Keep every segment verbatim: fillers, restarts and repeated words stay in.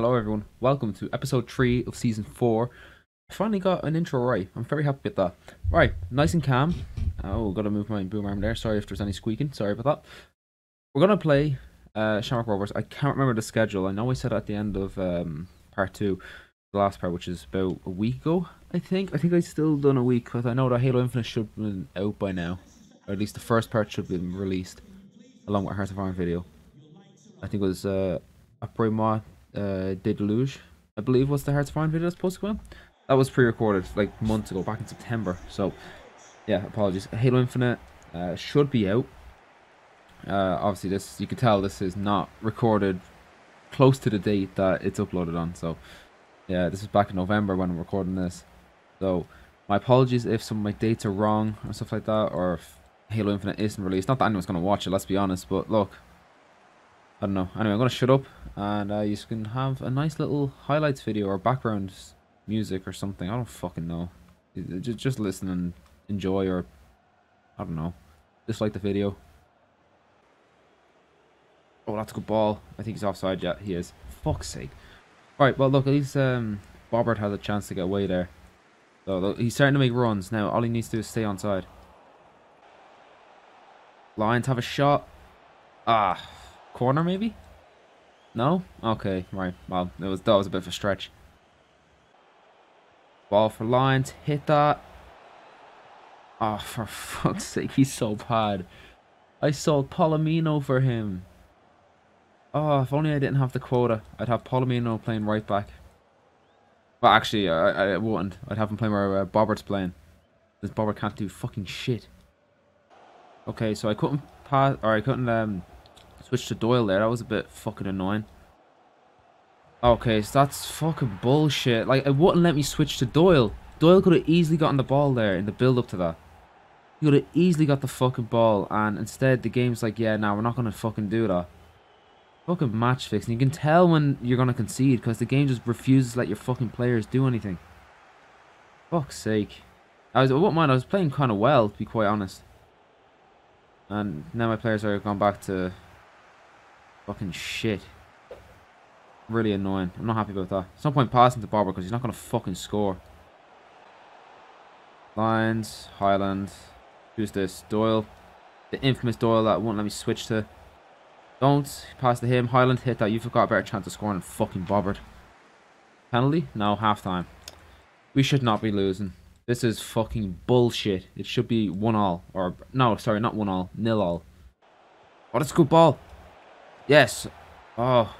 Hello everyone, welcome to episode three of season four. I finally got an intro right, I'm very happy with that. Right, nice and calm. Oh, gotta move my boom arm there, sorry if there's any squeaking, sorry about that. We're gonna play uh, Shamrock Rovers. I can't remember the schedule, I know I said at the end of um, part two, the last part, which is about a week ago, I think. I think I still done a week, because I know that Halo Infinite should have been out by now. Or at least the first part should have been released, along with Heart of Armor video. I think it was uh, Aprima. Uh, De Deluge, I believe, was the Heart of Armor video that's supposed to go in. That was pre-recorded like months ago, back in September. So, yeah, apologies. Halo Infinite uh, should be out. Uh, obviously, this you can tell this is not recorded close to the date that it's uploaded on. So, yeah, this is back in November when I'm recording this. So, my apologies if some of my dates are wrong or stuff like that, or if Halo Infinite isn't released. Not that anyone's gonna watch it. Let's be honest. But look. I don't know. Anyway, I'm going to shut up and uh, you can have a nice little highlights video or background music or something. I don't fucking know. Just, just listen and enjoy, or I don't know. Dislike the video. Oh, that's a good ball. I think he's offside. Yeah, he is. Fuck's sake. Alright, well, look, at least um, Bobbert has a chance to get away there. So, look, he's starting to make runs now. All he needs to do is stay onside. Lions have a shot. Ah. Corner maybe? No? Okay, right. Well, it was that was a bit of a stretch. Ball for Lyons, hit that. Oh, for fuck's sake, he's so bad. I sold Palomino for him. Oh, if only I didn't have the quota, I'd have Palomino playing right back. Well, actually, I, I wouldn't. I'd have him playing where uh, Bobbert's playing. Because Bobbert can't do fucking shit. Okay, so I couldn't pass, or I couldn't um. Switch to Doyle there, that was a bit fucking annoying. Okay, so that's fucking bullshit. Like, it wouldn't let me switch to Doyle. Doyle could have easily gotten the ball there in the build-up to that. He could have easily got the fucking ball, and instead the game's like, yeah, nah, we're not going to fucking do that. Fucking match fixing. You can tell when you're going to concede, because the game just refuses to let your fucking players do anything. Fuck's sake. I, was, I wouldn't mind, I was playing kind of well, to be quite honest. And now my players are gone back to... fucking shit. Really annoying. I'm not happy about that. There's no point passing to Barber because he's not going to fucking score. Lions, Highland. Who's this? Doyle. The infamous Doyle that won't let me switch to. Don't pass to him. Highland, hit that. You've got a better chance of scoring than fucking Bobbert. Penalty? No, half time. We should not be losing. This is fucking bullshit. It should be one all. Or, no, sorry, not one all. Nil all. Oh, that's a good ball. Yes. Oh,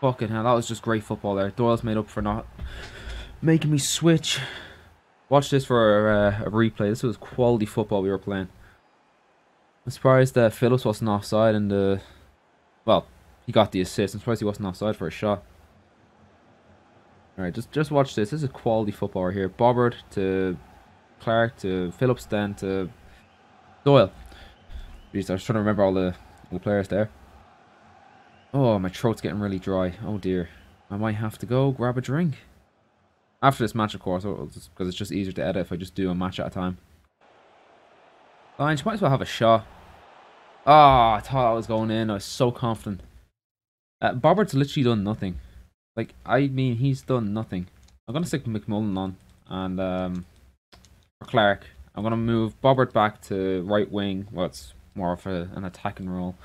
fucking hell. That was just great football there. Doyle's made up for not making me switch. Watch this for uh, a replay. This was quality football we were playing. I'm surprised that Phillips wasn't offside and the... well, he got the assist. I'm surprised he wasn't offside for a shot. Alright, just just watch this. This is quality football right here. Bobbert to Clark to Phillips then to Doyle. Jeez, I was trying to remember all the, all the players there. Oh, my throat's getting really dry. Oh dear. I might have to go grab a drink. After this match, of course, because it's just easier to edit if I just do a match at a time. Lions, you might as well have a shot. Ah, oh, I thought I was going in. I was so confident. Uh, Bobbert's literally done nothing. Like, I mean, he's done nothing. I'm going to stick McMullen on and um, for Clark. I'm going to move Bobbert back to right wing. Well, it's more of a, an attacking role.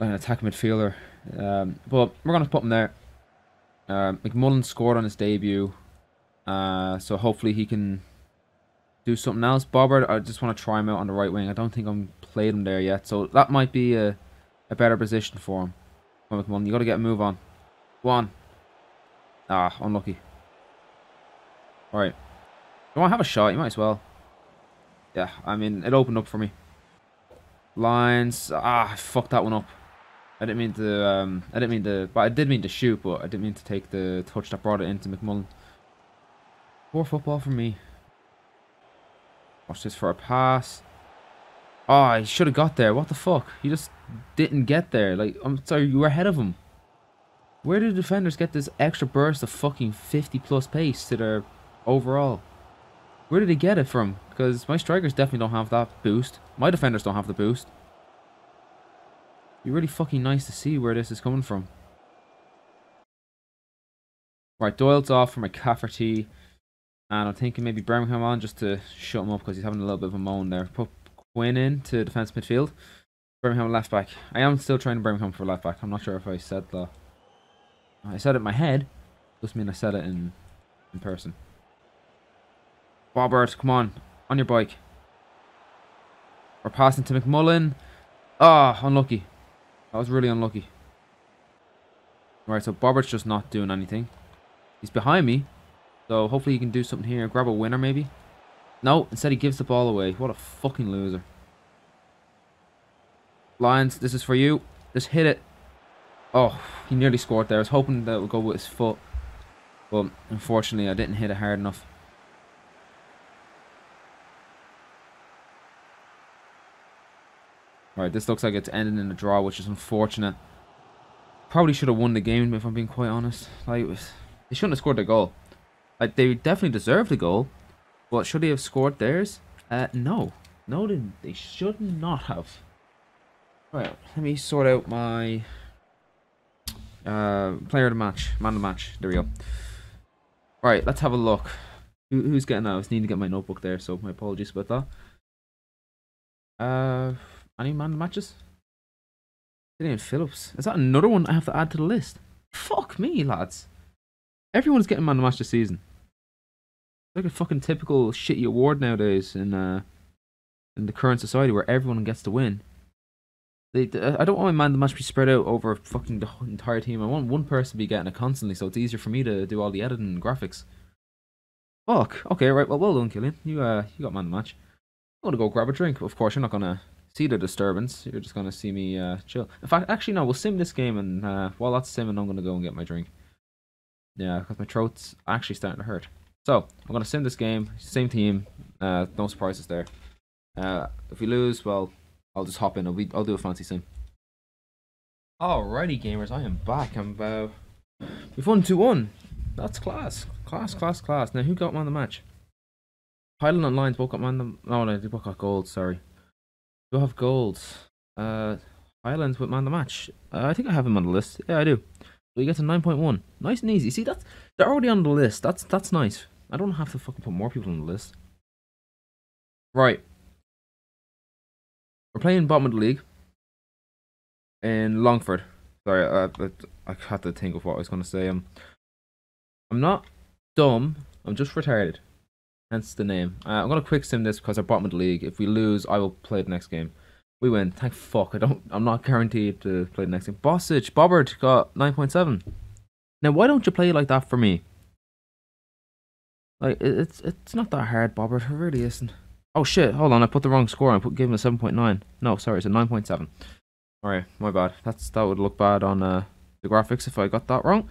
An attack midfielder, um, but we're going to put him there. Um, McMullen scored on his debut, uh, so hopefully he can do something else. Bobbert, I just want to try him out on the right wing. I don't think I'm played him there yet, so that might be a, a better position for him. Oh, McMullen, you got to get a move on. Go on. Ah, unlucky. All right, you want to have a shot? You might as well. Yeah, I mean it opened up for me. Lines. Ah, I fucked that one up. I didn't mean to, um, I didn't mean to, but I did mean to shoot, but I didn't mean to take the touch that brought it into McMullen. Poor football for me. Watch this for a pass. Ah, oh, he should have got there. What the fuck? He just didn't get there. Like, I'm sorry, you were ahead of him. Where do the defenders get this extra burst of fucking fifty plus pace to their overall? Where did they get it from? Because my strikers definitely don't have that boost. My defenders don't have the boost. It'd be really fucking nice to see where this is coming from. Right, Doyle's off for McCafferty. And I'm thinking maybe Birmingham on just to shut him up because he's having a little bit of a moan there. Put Quinn in to defence midfield. Birmingham left back. I am still trying Birmingham for left back. I'm not sure if I said that. I said it in my head. Doesn't mean I said it in, in person. Bobbert, come on. On your bike. We're passing to McMullen. Ah, oh, unlucky. That was really unlucky. All right, so Bobbert's just not doing anything. He's behind me. So hopefully he can do something here. Grab a winner maybe. No, instead he gives the ball away. What a fucking loser. Lyons, this is for you. Just hit it. Oh, he nearly scored there. I was hoping that it would go with his foot. But unfortunately, I didn't hit it hard enough. Alright, this looks like it's ending in a draw, which is unfortunate. Probably should have won the game, if I'm being quite honest. Like, it was, they shouldn't have scored their goal. Like, they definitely deserved the goal. But should they have scored theirs? Uh, no. No, they, they should not have. Alright, let me sort out my... Uh, player of the match. Man of the match. There we go. Alright, let's have a look. Who, who's getting that? I was needing to get my notebook there, so my apologies about that. Uh... Any man matches? Cillian Phillips. Is that another one I have to add to the list? Fuck me, lads. Everyone's getting man of the match this season. It's like a fucking typical shitty award nowadays in uh, in the current society where everyone gets to win. They, I don't want my man of the match to be spread out over fucking the entire team. I want one person to be getting it constantly, so it's easier for me to do all the editing and graphics. Fuck. Okay, right. Well, well done, Cillian. You uh, you got man of the match. I'm gonna go grab a drink. Of course, you're not gonna see the disturbance, you're just going to see me uh, chill. In fact, actually no, we'll sim this game and uh, while that's simming, I'm going to go and get my drink. Yeah, because my throat's actually starting to hurt. So, I'm going to sim this game, same team, uh, no surprises there. Uh, if we lose, well, I'll just hop in, I'll, be, I'll do a fancy sim. Alrighty gamers, I am back, I'm about... Uh, we've won two one, that's class, class, class, class. Now who got man of the match? Highland and Lions both got man of the... No, no, they both got gold, sorry. Do I have golds? Uh, Highlands with man of the match. Uh, I think I have him on the list. Yeah, I do. We get to nine point one. Nice and easy. See, that's, they're already on the list. That's that's nice. I don't have to fucking put more people on the list. Right. We're playing bottom of the league. In Longford. Sorry, I, I, I had to think of what I was going to say. Um, I'm not dumb. I'm just retarded. Hence the name. Uh, I'm gonna quick sim this because I'm bottom of the league. If we lose, I will play the next game. We win. Thank fuck. I don't. I'm not guaranteed to play the next game. Boksic, Bobbert got nine point seven. Now, why don't you play like that for me? Like it's it's not that hard, Bobbert. It really isn't. Oh shit! Hold on, I put the wrong score. I put gave him a seven point nine. No, sorry, it's a nine point seven. All right, my bad. That's that would look bad on uh, the graphics if I got that wrong.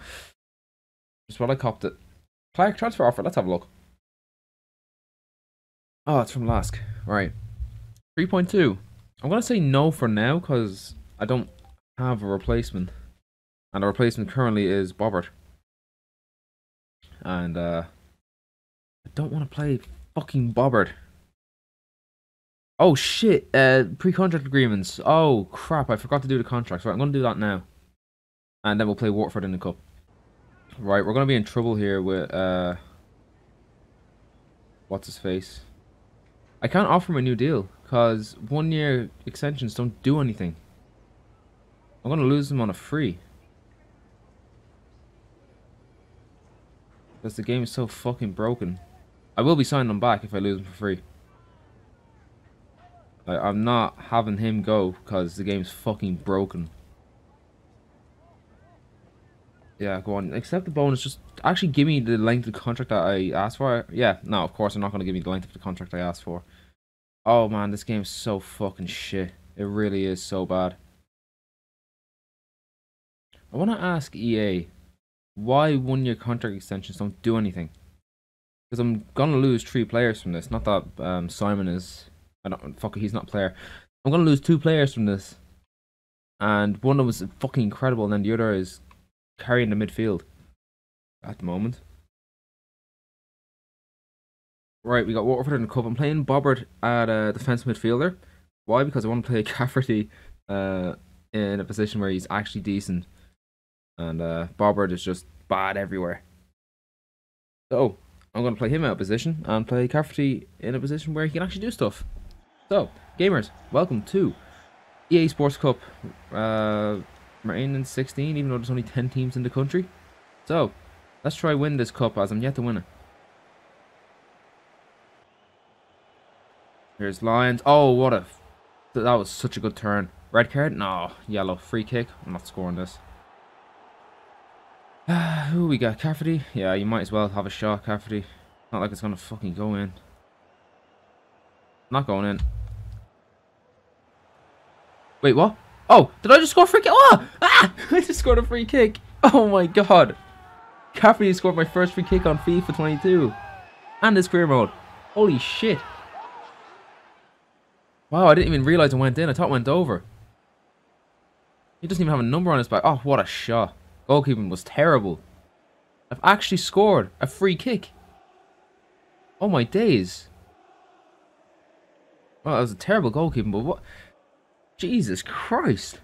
Just what I copped it. Clark transfer offer. Let's have a look. Oh, it's from Lask. Right. three point two. I'm going to say no for now because I don't have a replacement. And the replacement currently is Bobbert. And, uh... I don't want to play fucking Bobbert. Oh, shit. Uh, pre-contract agreements. Oh, crap. I forgot to do the contracts. Right, I'm going to do that now. And then we'll play Waterford in the Cup. Right, we're going to be in trouble here with, uh... what's his face? I can't offer him a new deal because one year extensions don't do anything. I'm going to lose him on a free. Because the game is so fucking broken. I will be signing him back if I lose him for free. Like, I'm not having him go because the game's fucking broken. Yeah, go on. Accept the bonus. Just actually give me the length of the contract that I asked for. Yeah, no, of course they're not going to give me the length of the contract I asked for. Oh man, this game's so fucking shit. It really is so bad. I want to ask E A why one-year contract extensions don't do anything. Because I'm going to lose three players from this. Not that um, Simon is... I don't, fuck it, he's not a player. I'm going to lose two players from this. And one of them is fucking incredible and then the other is carrying the midfield at the moment. Right, we got Waterford in the Cup. I'm playing Bobbert at a defence midfielder. Why? Because I want to play Cafferty uh, in a position where he's actually decent. And uh, Bobbert is just bad everywhere. So I'm going to play him out of position and play Cafferty in a position where he can actually do stuff. So, gamers, welcome to E A Sports Cup. Uh, we're in in sixteen, even though there's only ten teams in the country. So, let's try win this cup, as I'm yet to win it. Here's Lyons. Oh, what a... That was such a good turn. Red card? No. Yellow. Free kick. I'm not scoring this. Who we got? Cafferty? Yeah, you might as well have a shot, Cafferty. Not like it's going to fucking go in. Not going in. Wait, what? Oh, did I just score a free kick? Oh! Ah! I just scored a free kick. Oh my god. Cafferty scored my first free kick on FIFA twenty-two. And his career mode. Holy shit. Wow, I didn't even realise it went in. I thought it went over. He doesn't even have a number on his back. Oh, what a shot. Goalkeeping was terrible. I've actually scored a free kick. Oh my days. Well, that was a terrible goalkeeping, but what? Jesus Christ.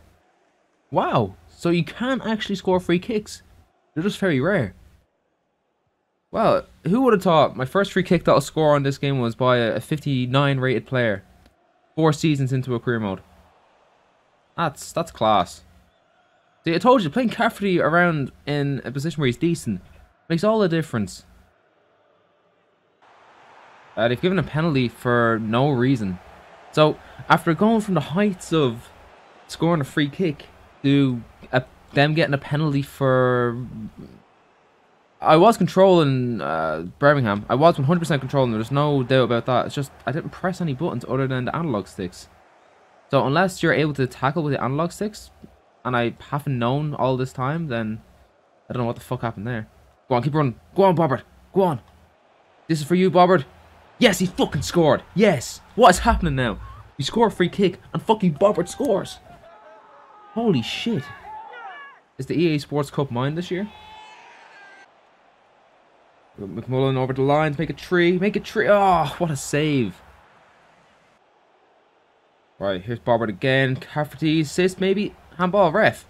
Wow. So you can actually score free kicks. They're just very rare. Well, who would have thought my first free kick that I'll score on this game was by a fifty-nine rated player. Four seasons into a career mode. That's, that's class. See, I told you, playing Cafferty around in a position where he's decent makes all the difference. Uh, they've given a penalty for no reason. So, after going from the heights of scoring a free kick to a, them getting a penalty for... I was controlling uh, Birmingham. I was one hundred percent controlling. There's no doubt about that. It's just I didn't press any buttons other than the analog sticks. So unless you're able to tackle with the analog sticks, and I haven't known all this time, then I don't know what the fuck happened there. Go on, keep running. Go on, Bobbert. Go on. This is for you, Bobbert. Yes, he fucking scored. Yes. What is happening now? You score a free kick and fucking Bobbert scores. Holy shit. Is the E A Sports Cup mine this year? McMullen over the line, make a tree, make a tree. Oh, what a save. Right, here's Bobbert again. Cafferty assist, maybe. Handball, ref.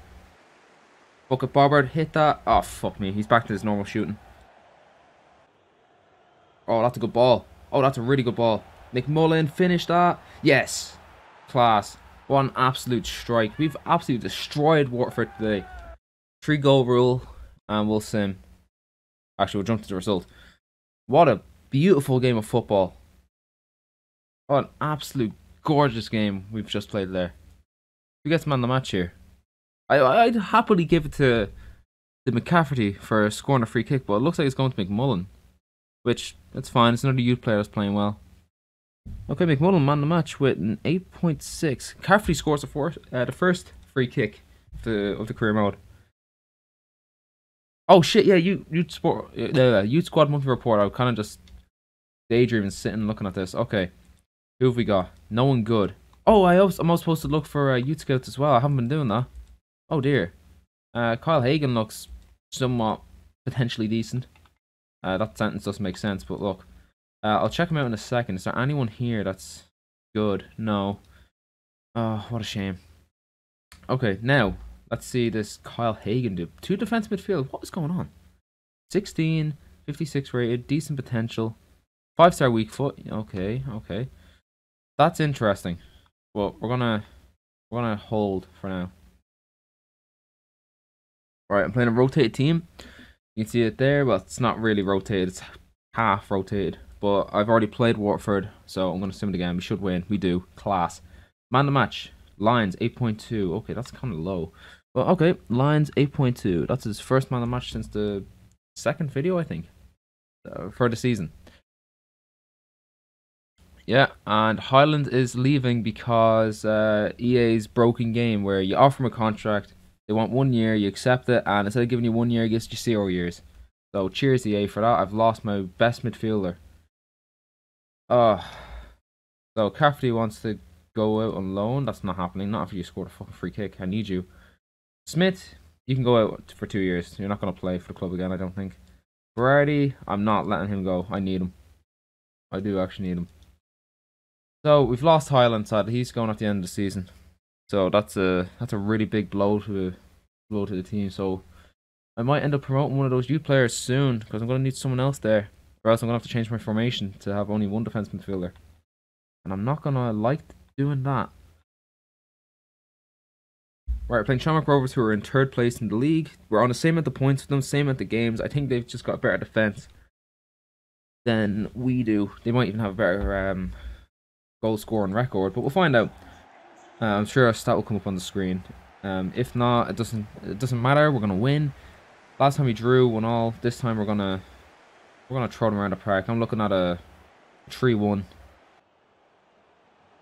Fuck it, Bobbert, hit that. Oh, fuck me. He's back to his normal shooting. Oh, that's a good ball. Oh, that's a really good ball. McMullen, finish that. Yes. Class. What an absolute strike. We've absolutely destroyed Waterford today. Three goal rule, and we'll sim. Actually, we'll jump to the result. What a beautiful game of football. What an absolute gorgeous game we've just played there. Who gets man of the match here? I, I'd happily give it to, to McCafferty for scoring a free kick, but it looks like it's going to McMullen. Which, that's fine. It's another youth player that's playing well. Okay, McMullen, man of the match with an eight point six. Cafferty scores the, fourth, uh, the first free kick of the, of the career mode. Oh shit, yeah, you, you'd sport, uh, you'd squad monthly report. I was kind of just daydreaming, sitting, looking at this. Okay, who have we got? No one good. Oh, I also, I'm also supposed to look for uh, youth scouts as well. I haven't been doing that. Oh dear. Uh, Kyle Hagen looks somewhat potentially decent. Uh, that sentence doesn't make sense, but look. Uh, I'll check him out in a second. Is there anyone here that's good? No. Oh, what a shame. Okay, now. Let's see this Kyle Hagen do. Two defense midfield. What is going on? sixteen, fifty-six rated, decent potential. five star weak foot. Okay, okay. That's interesting. Well, we're gonna we're gonna hold for now. Alright, I'm playing a rotated team. You can see it there, but it's not really rotated, it's half rotated. But I've already played Waterford, so I'm gonna sim it again. We should win. We do. Class. Man the match. Lyons eight point two. Okay, that's kinda low. Well, okay, Lyons eight point two. That's his first man of the match since the second video, I think, uh, for the season. Yeah, and Highland is leaving because uh, E A's broken game where you offer them a contract, they want one year, you accept it, and instead of giving you one year, it gives you zero years. So cheers E A for that. I've lost my best midfielder. Uh, so Cafferty wants to go out on loan. That's not happening. Not after you scored a fucking free kick. I need you. Smith, you can go out for two years. You're not going to play for the club again, I don't think. Berardi, I'm not letting him go. I need him. I do actually need him. So, we've lost Highland, sadly. He's going at the end of the season. So, that's a that's a really big blow to, blow to the team. So, I might end up promoting one of those youth players soon, because I'm going to need someone else there. Or else I'm going to have to change my formation to have only one defense midfielder. And I'm not going to like doing that. Right, we're playing Shamrock Rovers, who are in third place in the league. We're on the same amount of points with them, same amount of games. I think they've just got a better defense than we do. They might even have a better um, goal scoring record, but we'll find out. Uh, I'm sure our stat will come up on the screen. Um, if not, it doesn't, it doesn't matter. We're going to win. Last time we drew one all. This time we're gonna we're gonna throw them around the park. I'm looking at a three one.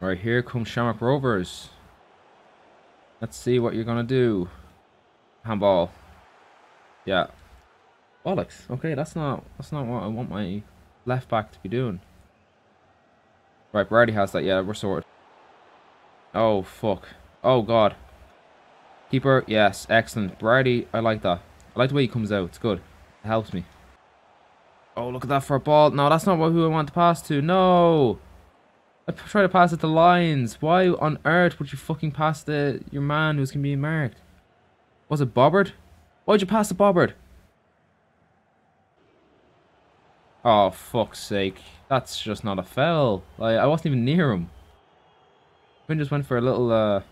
Right, here comes Shamrock Rovers. Let's see what you're gonna do. Handball. Yeah. Bollocks. Okay, that's not that's not what I want my left back to be doing. Right, Brady has that. Yeah, we're sorted. Oh fuck. Oh god. Keeper. Yes, excellent. Brady. I like that. I like the way he comes out. It's good. It helps me. Oh, look at that for a ball. No, that's not who I want to pass to. No. I try to pass it to Lyons. Why on earth would you fucking pass the your man who's going to be marked? Was it Bobbard? Why'd you pass to Bobbard? Oh, fuck's sake. That's just not a foul. Like, I wasn't even near him. I just went for a little, uh,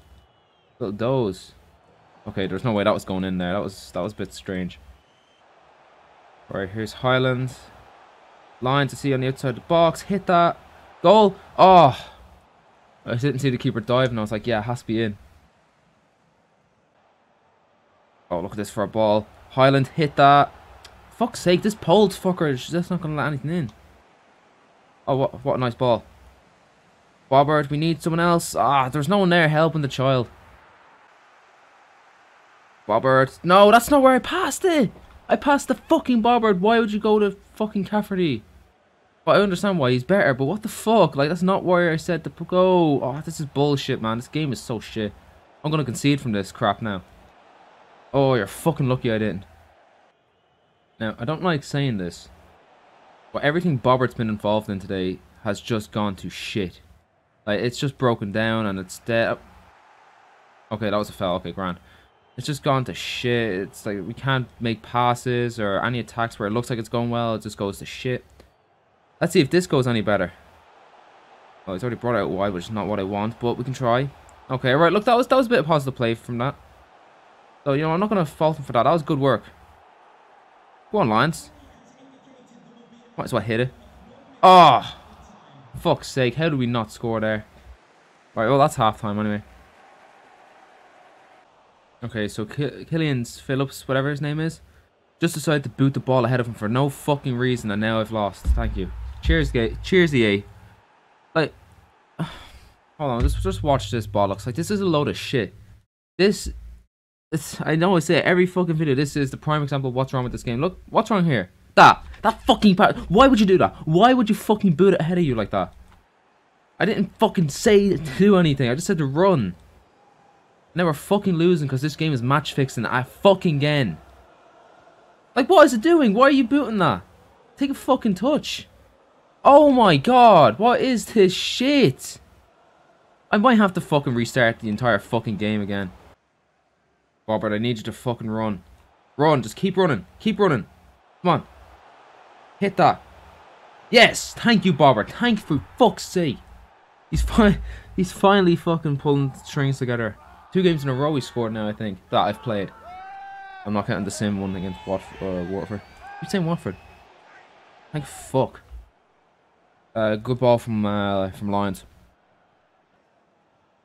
little doze. Okay, there's no way that was going in there. That was that was a bit strange. Alright, here's Highland. Line to see on the outside of the box. Hit that. Goal. Oh. I didn't see the keeper dive and I was like, yeah, it has to be in. Oh, look at this for a ball. Highland, hit that. Fuck's sake, this Poles fucker is just not going to let anything in. Oh, what, what a nice ball. Bobbard, we need someone else. Ah, there's no one there helping the child. Bobbard. No, that's not where I passed it. I passed the fucking Bobbard. Why would you go to fucking Cafferty? Well, I understand why he's better, but what the fuck? Like, that's not where I said to go. Oh, this is bullshit, man. This game is so shit. I'm going to concede from this crap now. Oh, you're fucking lucky I didn't. Now, I don't like saying this, but everything Bobbard's been involved in today has just gone to shit. Like, it's just broken down and it's dead. Okay, that was a foul. Okay, grand. It's just gone to shit. It's like we can't make passes or any attacks where it looks like it's going well. It just goes to shit. Let's see if this goes any better. Oh, he's already brought out wide, which is not what I want, but we can try. Okay, right. Look, that was that was a bit of positive play from that. So, you know, I'm not going to fault him for that. That was good work. Go on, Lions. Might as well hit it. Oh, fuck's sake. How do we not score there? Right, well, that's halftime anyway. Okay, so Killian Phillips, whatever his name is, just decided to boot the ball ahead of him for no fucking reason, and now I've lost. Thank you. Cheers, gate. Cheers, E A. Like, hold on, just just watch this bollocks. Like, this is a load of shit. This, it's, I know I say it every fucking video. This is the prime example of what's wrong with this game. Look, what's wrong here? That, that fucking pass. Why would you do that? Why would you fucking boot it ahead of you like that? I didn't fucking say to do anything. I just said to run. Now we're fucking losing because this game is match fixing a fucking again. Like, what is it doing? Why are you booting that? Take a fucking touch. Oh my god, what is this shit? I might have to fucking restart the entire fucking game again. Robert, I need you to fucking run. Run, just keep running. Keep running. Come on. Hit that. Yes, thank you, Robert. Thank you for fuck's sake. He's, fi he's finally fucking pulling the strings together. Two games in a row we scored now, I think, that I've played. I'm not counting the same one against Watford. Uh, Waterford. You're saying Watford? Thank fuck. Uh, good ball from uh, from Lyons.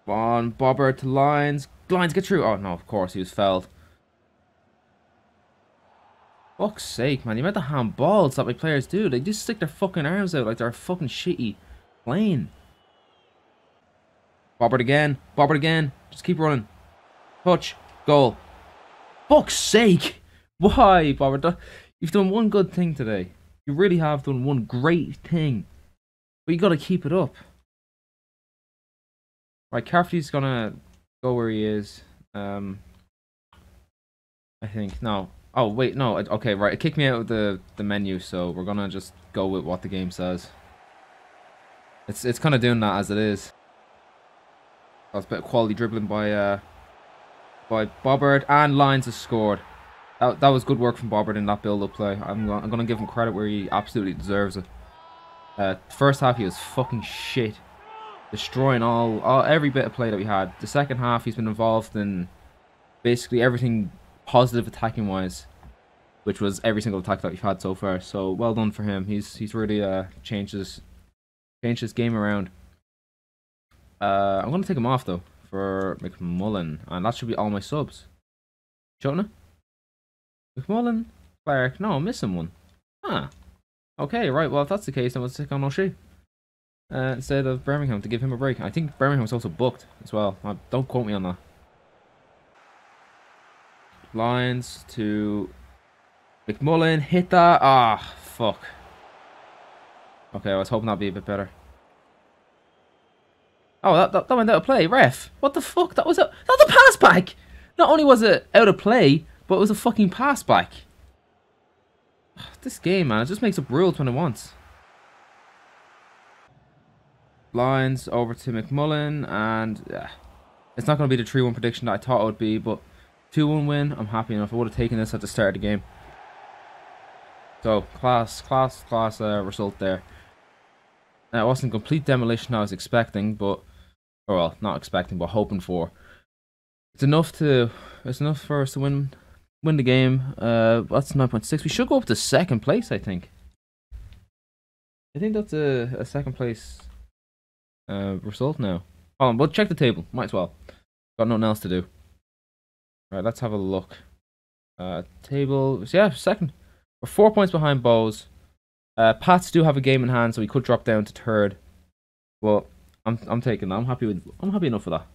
On Bobbard to Lyons. Lyons, get through. Oh no, of course he was fouled. Fuck's sake, man! You meant the handballs that my players do. They just stick their fucking arms out like they're fucking shitty playing. Bobbard again. Bobbard again. Just keep running. Touch. Goal. Fuck's sake. Why, Bobbard? You've done one good thing today. You really have done one great thing. But you got to keep it up. Right, Cafferty's going to go where he is. Um, I think. No. Oh, wait. No. Okay, right. It kicked me out of the, the menu, so we're going to just go with what the game says. It's, it's kind of doing that as it is. That was a bit of quality dribbling by uh, by Bobbard, and Lyons has scored. That, that was good work from Bobbert in that build-up play. I'm, I'm going to give him credit where he absolutely deserves it. Uh, first half, he was fucking shit. Destroying all, all every bit of play that we had. The second half, he's been involved in basically everything positive attacking-wise, which was every single attack that we've had so far. So, well done for him. He's he's really uh, changed, his, changed his game around. Uh, I'm going to take him off, though, for McMullen. And that should be all my subs. Shouldn't it? McMullen, Clark, no, I'm missing one. Ah, okay, right, well, if that's the case, then we'll stick on O'Shea uh, instead of Birmingham to give him a break. I think Birmingham's also booked as well. Uh, don't quote me on that. Lyons to McMullen, hit that. Ah, fuck. Okay, I was hoping that'd be a bit better. Oh, that, that, that went out of play. Ref, what the fuck? That was a, that was a pass back. Not only was it out of play, but it was a fucking pass back. This game, man, it just makes up rules when it wants. Lyons over to McMullen, and uh, it's not going to be the three one prediction that I thought it would be, but two one win, I'm happy enough. I would have taken this at the start of the game. So, class, class, class uh, result there. Now, it wasn't complete demolition I was expecting, but, or well, not expecting, but hoping for. It's enough to, it's enough for us to win. Win the game. Uh, that's nine point six. We should go up to second place, I think. I think that's a, a second place uh, result now. Hold on, we'll check the table. Might as well. Got nothing else to do. Right, let's have a look. Uh, table. Yeah, second. We're four points behind Bohs. Uh, Pats do have a game in hand, so we could drop down to third. Well, I'm I'm taking that. I'm happy with. I'm happy enough for that.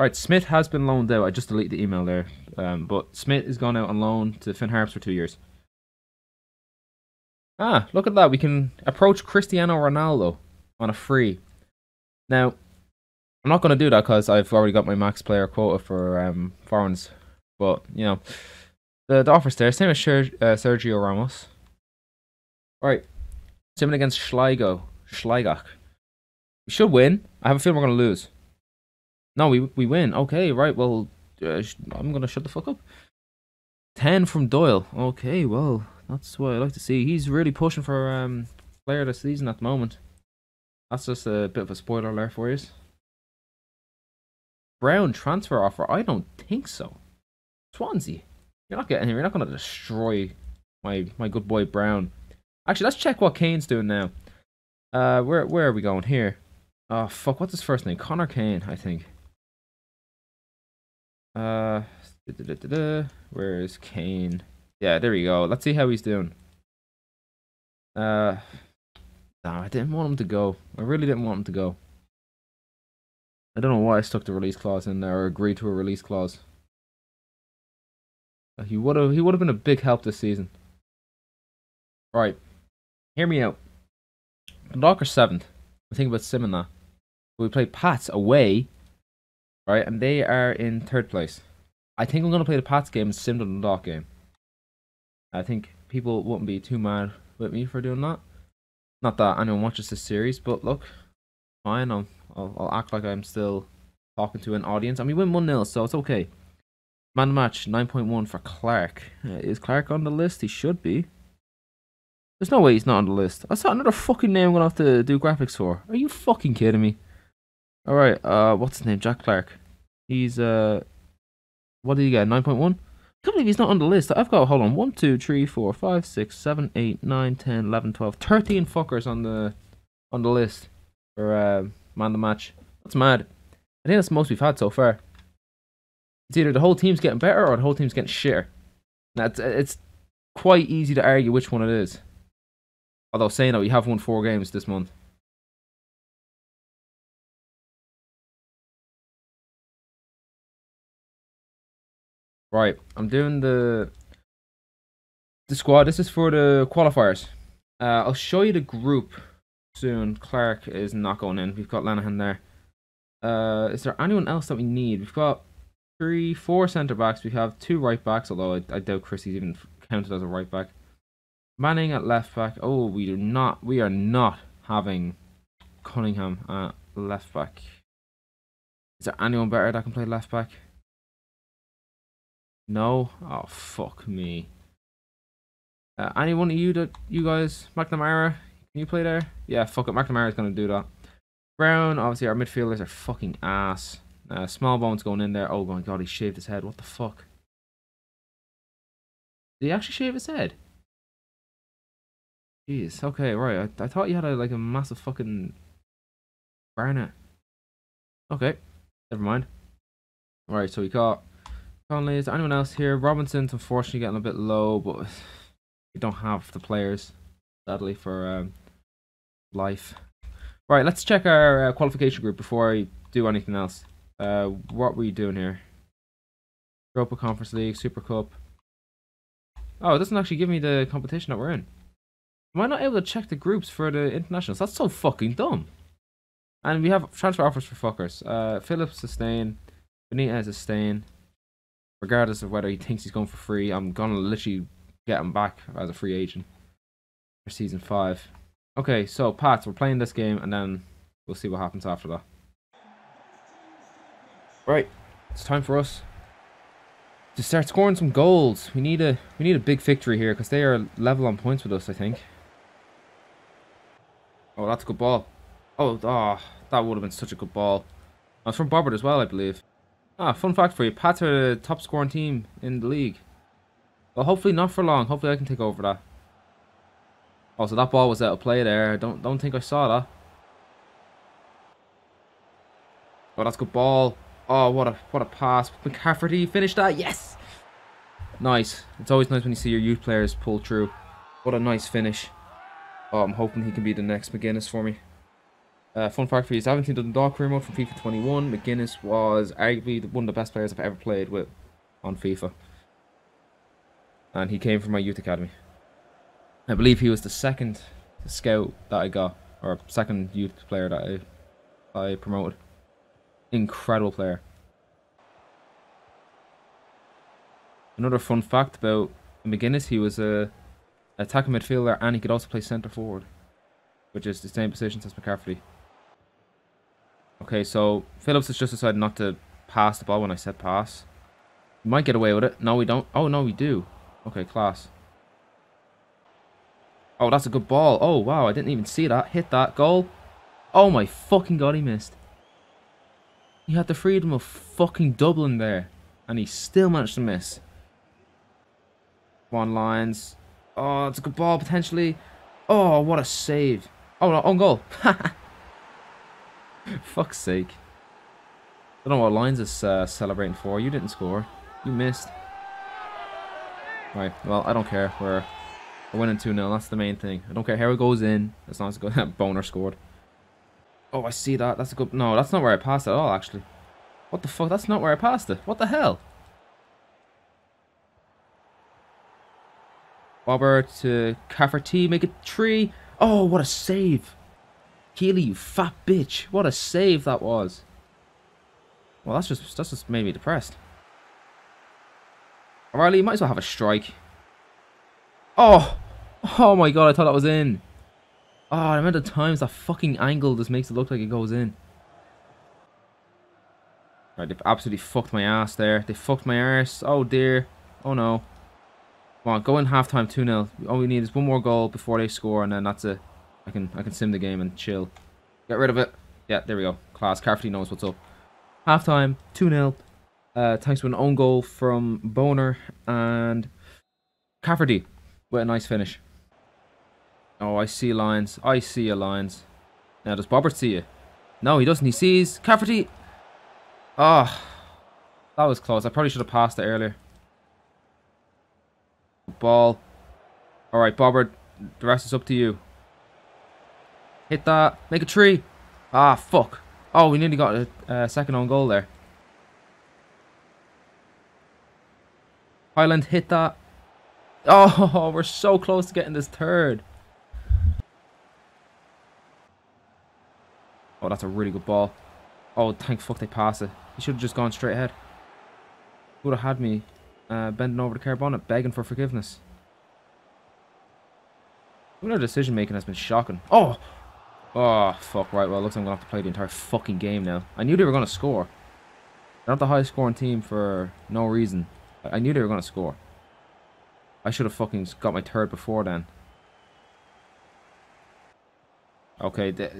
Alright, Smith has been loaned out. I just deleted the email there. Um, but Smith has gone out on loan to Finn Harps for two years. Ah, look at that. We can approach Cristiano Ronaldo on a free. Now, I'm not going to do that because I've already got my max player quota for um, foreigns. But, you know, the, the offer's there. Same as Sergio, uh, Sergio Ramos. Alright, Simon against Sligo. Sligo. We should win. I have a feeling we're going to lose. No, we we win. Okay, right. Well, uh, I'm gonna shut the fuck up. Ten from Doyle. Okay, well, that's what I like to see. He's really pushing for um player of the season at the moment. That's just a bit of a spoiler alert for you. Brown transfer offer. I don't think so. Swansea, you're not getting here. You're not gonna destroy my my good boy Brown. Actually, let's check what Kane's doing now. Uh, where where are we going here? Oh fuck! What's his first name? Connor Kane, I think. Uh, da -da -da -da -da. Where is Kane? Yeah, there we go. Let's see how he's doing. Uh, no, I didn't want him to go. I really didn't want him to go. I don't know why I stuck the release clause in there or agreed to a release clause. Uh, he would have. He would have been a big help this season. All right, hear me out. Dundalk are seventh. I'm thinking about Sim and that. We play Pats away. Right, and they are in third place. I think I'm going to play the Pats game and sim the Dundalk game. I think people wouldn't be too mad with me for doing that. Not that anyone watches this series, but look, fine, I'll, I'll, I'll act like I'm still talking to an audience. I mean, we win one nil, so it's okay. Man of the match, nine point one for Clark. Uh, is Clark on the list? He should be. There's no way he's not on the list. That's not another fucking name I'm going to have to do graphics for. Are you fucking kidding me? Alright, uh, what's his name? Jack Clark. He's, uh, what did he get? nine point one? I can't believe he's not on the list. I've got, hold on, one, two, three, four, five, six, seven, eight, nine, ten, eleven, twelve, thirteen fuckers on the on the list for uh, man of the match. That's mad. I think that's the most we've had so far. It's either the whole team's getting better or the whole team's getting shitter. Now, it's, it's quite easy to argue which one it is. Although saying that, we have won four games this month. Right, I'm doing the the squad. This is for the qualifiers. Uh, I'll show you the group soon. Clark is not going in. We've got Lenihan there. Uh, is there anyone else that we need? We've got three, four centre backs. We have two right backs. Although I, I doubt Chrissy's even counted as a right back. Manning at left back. Oh, we do not. We are not having Cunningham at left back. Is there anyone better that can play left back? No? Oh, fuck me. Uh, anyone of you that you guys, McNamara, can you play there? Yeah, fuck it. McNamara's going to do that. Brown, obviously, our midfielders are fucking ass. Uh, Smallbones going in there. Oh, my God, he shaved his head. What the fuck? Did he actually shave his head? Jeez, okay, right. I, I thought you had, a, like, a massive fucking baronet. Okay, never mind. Alright, so we got Conley. Is there anyone else here? Robinson's unfortunately getting a bit low, but we don't have the players, sadly, for um, life. Right, let's check our uh, qualification group before I do anything else. Uh, what were you doing here? Europa Conference League, Super Cup. Oh, it doesn't actually give me the competition that we're in. Am I not able to check the groups for the internationals? That's so fucking dumb. And we have transfer offers for fuckers. Uh, Phillips is staying. Benitez is staying. Regardless of whether he thinks he's going for free, I'm going to literally get him back as a free agent for season five. Okay, so Pats, we're playing this game and then we'll see what happens after that. Right, it's time for us to start scoring some goals. We need a we need a big victory here because they are level on points with us, I think. Oh, that's a good ball. Oh, oh, that would have been such a good ball. Oh, it's from Bobbert as well, I believe. Ah, fun fact for you, Pats are the top scoring team in the league. Well, hopefully not for long. Hopefully I can take over that. Oh, so that ball was out of play there. I don't, don't think I saw that. Oh, that's a good ball. Oh, what a what a pass. McCafferty finished that. Yes! Nice. It's always nice when you see your youth players pull through. What a nice finish. Oh, I'm hoping he can be the next McGuinness for me. Uh, fun fact for you, seventeen Dundalk career mode from FIFA twenty-one. McGuinness was arguably one of the best players I've ever played with on FIFA. And he came from my youth academy. I believe he was the second scout that I got, or second youth player that I, I promoted. Incredible player. Another fun fact about McGuinness, he was a attacking midfielder and he could also play centre forward, which is the same position as McCafferty. Okay, so Phillips has just decided not to pass the ball when I said pass. We might get away with it. No, we don't. Oh, no, we do. Okay, class. Oh, that's a good ball. Oh, wow, I didn't even see that. Hit that. Goal. Oh, my fucking God, he missed. He had the freedom of fucking Dublin there. And he still managed to miss. Come on, Lyons. Oh, it's a good ball, potentially. Oh, what a save. Oh, no, on goal. Fuck's sake. I don't know what Lyons is uh, celebrating for. You didn't score. You missed. Right, well, I don't care. We're... We're winning two nil, that's the main thing. I don't care how it goes in, as long as it goes in. Boner scored. Oh, I see that. That's a good... No, that's not where I passed at all, actually. What the fuck? That's not where I passed it. What the hell? Bobbert to Cafferty, make it three. Oh, what a save. Keely, you fat bitch. What a save that was. Well, that's just, that's just made me depressed. O'Reilly, you might as well have a strike. Oh, oh my God, I thought that was in. Oh, I remember the times that fucking angle just makes it look like it goes in. Right, they've absolutely fucked my ass there. They fucked my arse. Oh dear. Oh no. Come on, go in halftime two nil. All we need is one more goal before they score and then that's it. I can I can sim the game and chill. Get rid of it. Yeah, there we go. Class, Cafferty knows what's up. Halftime, two nil. Uh, thanks to an own goal from Boner and Cafferty. What a nice finish. Oh, I see Lyons. I see you, Lyons. Now, does Bobbert see you? No, he doesn't. He sees. Cafferty! Ah, oh, that was close. I probably should have passed it earlier. Ball. Alright, Bobbert. The rest is up to you. Hit that. Make a three. Ah, fuck. Oh, we nearly got a uh, second on goal there. Highland, hit that. Oh, we're so close to getting this third. Oh, that's a really good ball. Oh, thank fuck they pass it. He should have just gone straight ahead. Would have had me uh, bending over the car bonnet, begging for forgiveness. Even our decision making has been shocking. Oh! Oh, fuck, right. Well, it looks like I'm going to have to play the entire fucking game now. I knew they were going to score. They're not the highest scoring team for no reason. I knew they were going to score. I should have fucking got my third before then. Okay, they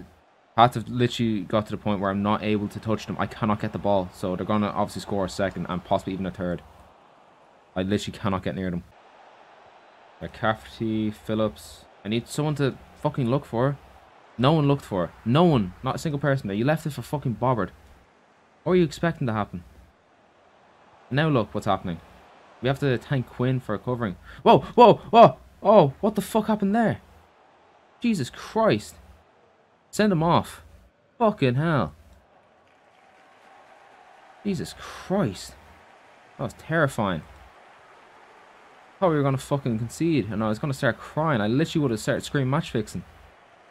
had to literally got to the point where I'm not able to touch them. I cannot get the ball, so they're going to obviously score a second and possibly even a third. I literally cannot get near them. McCafferty, Phillips. I need someone to fucking look for her. No one looked for her. No one. Not a single person there. You left it for fucking Bobbard. What were you expecting to happen? Now look what's happening. We have to thank Quinn for covering. Whoa, whoa, whoa. Oh, what the fuck happened there? Jesus Christ. Send him off. Fucking hell. Jesus Christ. That was terrifying. I thought we were going to fucking concede and I was going to start crying. I literally would have started screaming match fixing.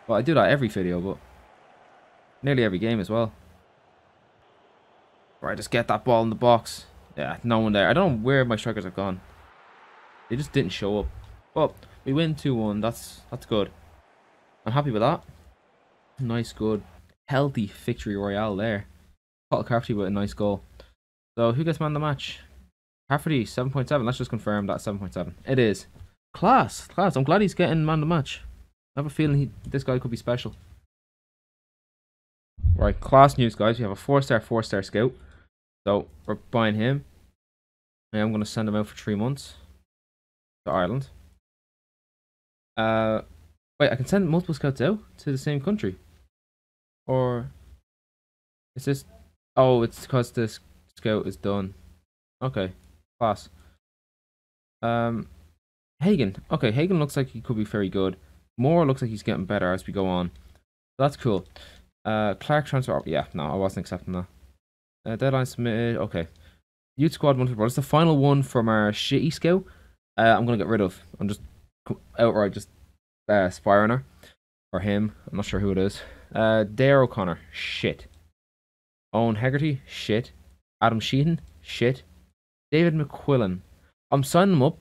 Well, I do that every video, but nearly every game as well. Right, just get that ball in the box. Yeah, no one there. I don't know where my strikers have gone. They just didn't show up. Well, we win two one. That's that's good. I'm happy with that. Nice, good, healthy victory royale there. Caught Cafferty with a nice goal. So, who gets man of the match? Cafferty, seven point seven. Let's just confirm that seven point seven. It is. Class, class. I'm glad he's getting man of the match. I have a feeling he, this guy could be special. Right, class news, guys. We have a four-star, four-star scout. So, we're buying him. I am going to send him out for three months to Ireland. Uh, wait, I can send multiple scouts out to the same country? Or is this... Oh, it's because this scout is done. Okay, class. Um, Hagen. Okay, Hagen looks like he could be very good. Moore looks like he's getting better as we go on. So that's cool. Uh, Clark transfer... Yeah, no, I wasn't accepting that. Uh, deadline submitted. Okay. Youth squad one for brothers. It's the final one from our shitty scout. Uh, I'm going to get rid of. I'm just outright just uh, spiring her. Or him. I'm not sure who it is. Uh, Dare O'Connor. Shit. Owen Hegarty. Shit. Adam Sheehan. Shit. David McQuillan. I'm signing him up.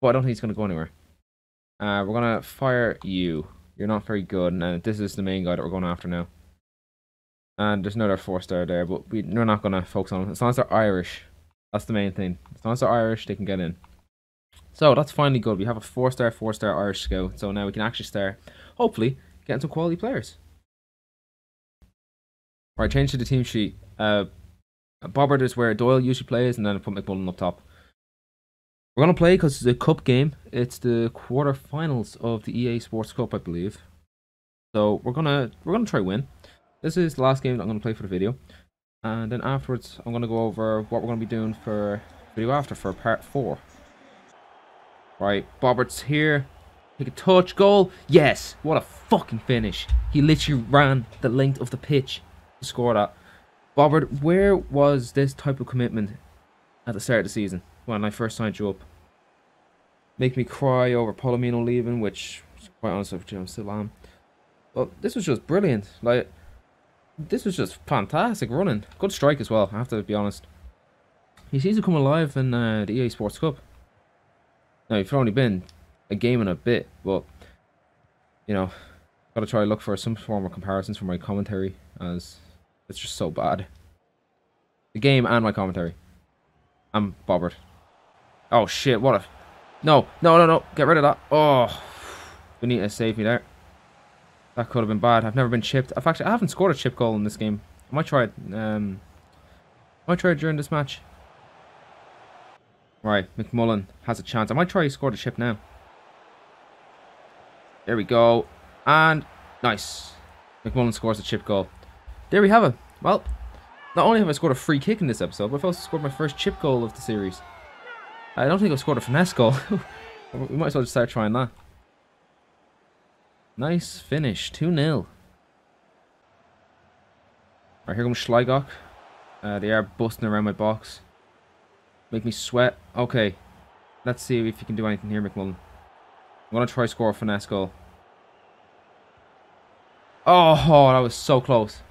But I don't think he's going to go anywhere. Uh, we're going to fire you. You're not very good. And this is the main guy that we're going after now. And there's another four star there, but we, we're not going to focus on it. As long as they're Irish, that's the main thing. As long as they're Irish, they can get in. So that's finally good. We have a four star, four star Irish scout. So now we can actually start, hopefully, getting some quality players. Right, change to the team sheet. Uh, Bobbard is where Doyle usually plays, and then I put McMullen up top. We're going to play because it's a cup game. It's the quarterfinals of the E A Sports Cup, I believe. So we're going to we're gonna try win. This is the last game that I'm going to play for the video. And then afterwards, I'm going to go over what we're going to be doing for video after, for part four. Right, Bobbert's here. Take a touch, goal. Yes, what a fucking finish. He literally ran the length of the pitch to score that. Bobbert, where was this type of commitment at the start of the season when I first signed you up? Make me cry over Palomino leaving, which, quite honestly, I still am. Well, this was just brilliant. Like... This was just fantastic running. Good strike as well, I have to be honest. He seems to come alive in uh, the E A Sports Cup. Now, it's only been a game and a bit, but, you know, got to try to look for some form of comparisons for my commentary, as it's just so bad. The game and my commentary. I'm Bobbert. Oh, shit, what a... No, no, no, no, get rid of that. Oh, Benitez saved me there. That could have been bad. I've never been chipped. I've actually I haven't scored a chip goal in this game. I might try it. Um, I might try it during this match. Right, McMullen has a chance. I might try to score the chip now. There we go, and nice. McMullen scores a chip goal. There we have it. Well, not only have I scored a free kick in this episode, but I've also scored my first chip goal of the series. I don't think I've scored a finesse goal. We might as well just start trying that. Nice finish, two nil. Right, here comes Schleigach. Uh, they are busting around my box. Make me sweat. Okay, let's see if you can do anything here, McMullen. I'm going to try score a finesse goal. Oh, oh, that was so close.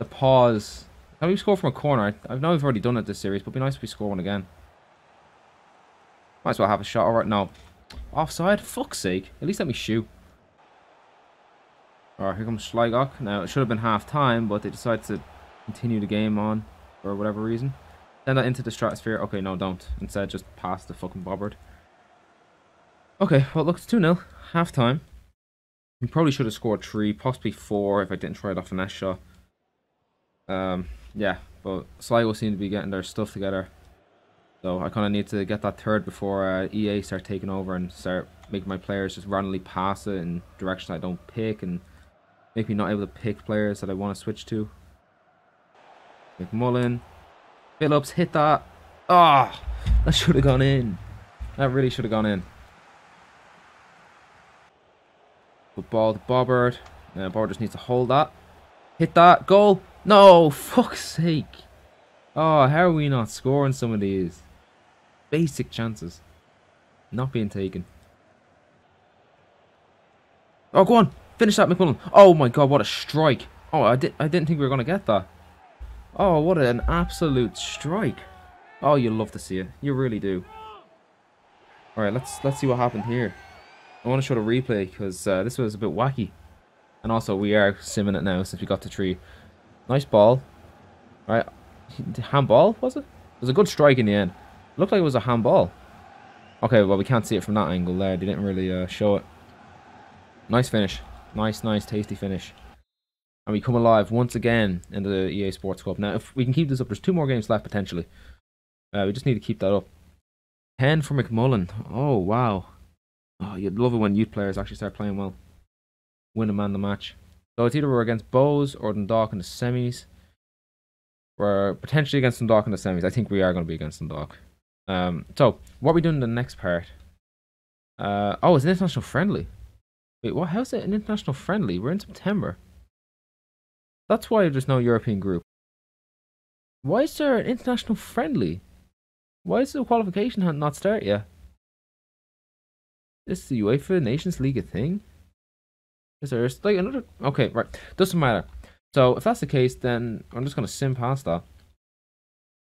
The pause. Can we score from a corner? I know we've already done it this series, but it'd be nice if we score one again. Might as well have a shot. All right, no. Offside? Fuck's sake. At least let me shoot. Alright, here comes Schleigach. Now, it should have been half-time, but they decided to continue the game on for whatever reason. Send that into the stratosphere. Okay, no, don't. Instead, just pass the fucking bobbard. Okay, well, look, it's two nil. Half time. We probably should have scored three, possibly four, if I didn't try it off a nice shot. Um, yeah, but Sligo seem to be getting their stuff together. So I kind of need to get that third before uh, E A start taking over and start making my players just randomly pass it in directions I don't pick and make me not able to pick players that I want to switch to. McMullen. Phillips, hit that. Ah, oh, that should have gone in. That really should have gone in. But ball to Bobbard. Uh, Bobbard just needs to hold that. Hit that. Goal. No, fuck's sake. Oh, how are we not scoring some of these? Basic chances. Not being taken. Oh, go on. Finish that, McMullen. Oh my god, what a strike. Oh, I, di I didn't think we were going to get that. Oh, what an absolute strike. Oh, you love to see it. You really do. Alright, let's let's see what happened here. I want to show the replay because uh, this was a bit wacky. And also, we are simming it now since we got to three. Nice ball. Alright, handball, was it? It was a good strike in the end. It looked like it was a handball. Okay, well, we can't see it from that angle there. They didn't really uh, show it. Nice finish. Nice, nice, tasty finish. And we come alive once again in the E A Sports Cup. Now, if we can keep this up, there's two more games left, potentially. Uh, we just need to keep that up. ten for McMullen. Oh, wow. Oh, you'd love it when youth players actually start playing well. Win a man the match. So it's either we're against Bohs or Dundalk in the semis. We're potentially against Dundalk in the semis. I think we are going to be against Dundalk. Um, so, what are we doing in the next part? Uh, oh, it's an international friendly. Wait, what? How's it an international friendly? We're in September. That's why there's no European group. Why is there an international friendly? Why is the qualification hunt not start yet? Is the UEFA Nations League a thing? Is there like another? Okay, right. Doesn't matter. So if that's the case, then I'm just gonna sim past that.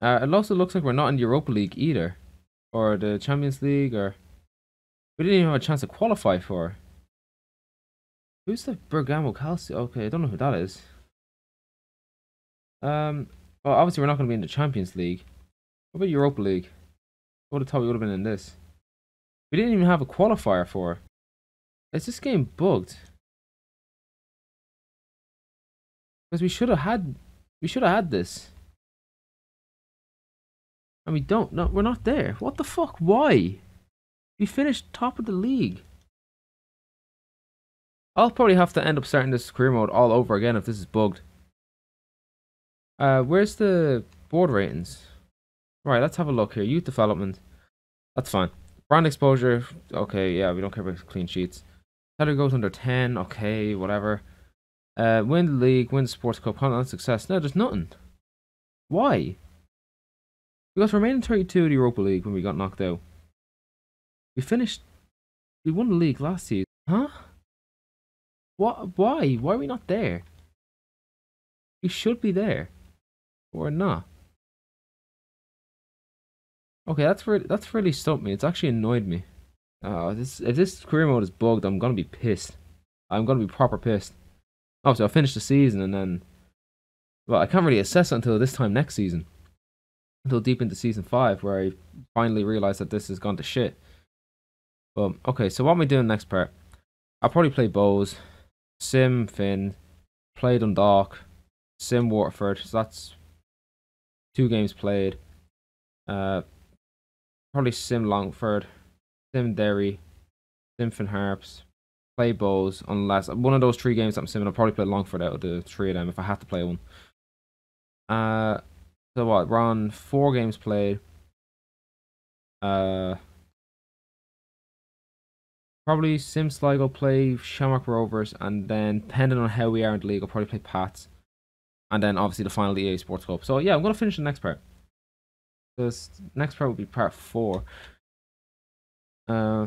Uh, it also looks like we're not in Europa League either, or the Champions League, or we didn't even have a chance to qualify for. Who's the Bergamo Calcio? Okay, I don't know who that is. Um, well, obviously we're not going to be in the Champions League. What about Europa League? I would have thought we would have been in this. We didn't even have a qualifier for it. Is this game bugged? Because we should have had, we should have had this. And we don't. No, we're not there. What the fuck? Why? We finished top of the league. I'll probably have to end up starting this career mode all over again if this is bugged. Uh, where's the board ratings? Right, let's have a look here. Youth development. That's fine. Brand exposure. Okay, yeah, we don't care about clean sheets. Tether goes under ten. Okay, whatever. Uh, win the league, win the Sports Cup, continental success. No, there's nothing. Why? We got to remain in thirty-two of the Europa League when we got knocked out. We finished... We won the league last season. Huh? What? Why? Why are we not there? We should be there. Or not. Okay, that's really, that's really stumped me. It's actually annoyed me. Oh, this, if this career mode is bugged, I'm going to be pissed. I'm going to be proper pissed. Obviously, I'll finish the season and then... Well, I can't really assess it until this time next season. Until deep into Season five, where I finally realise that this has gone to shit. But, okay, so what am I doing next part? I'll probably play Bohs, sim Finn, play Dundalk, sim Waterford. So that's two games played. Uh... Probably sim Longford, sim Derry, sim Finn Harps, play Bohs, unless one of those three games that I'm simming, I'll probably play Longford out of the three of them if I had to play one. Uh, so what, we're on four games played. Uh, probably sim Sligo, play Shamrock Rovers, and then depending on how we are in the league, I'll probably play Pats. And then obviously the final E A Sports Cup. So yeah, I'm going to finish the next part. This next part will be part four. Uh,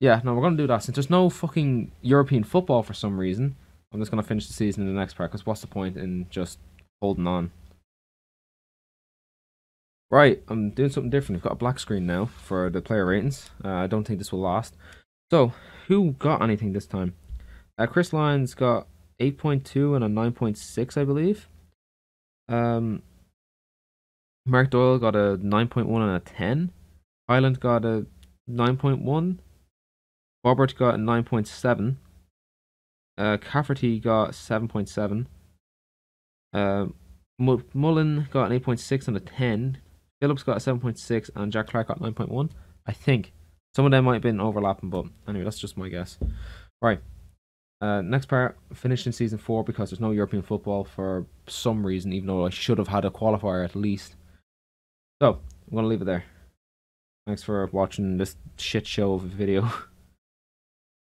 yeah, no, we're going to do that. Since there's no fucking European football for some reason, I'm just going to finish the season in the next part, because what's the point in just holding on? Right, I'm doing something different. We've got a black screen now for the player ratings. Uh, I don't think this will last. So, who got anything this time? Uh, Chris Lyons got eight point two and a nine point six, I believe. Um... Mark Doyle got a nine point one and a ten. Highland got a nine point one. Robert got a nine point seven. Uh, Cafferty got seven point seven. Uh, Mullen got an eight point six and a ten. Phillips got a seven point six and Jack Clark got nine point one. I think some of them might have been overlapping, but anyway, that's just my guess. Right. Uh, next part, finishing season four because there's no European football for some reason, even though I should have had a qualifier at least. So, I'm going to leave it there. Thanks for watching this shit show of a video.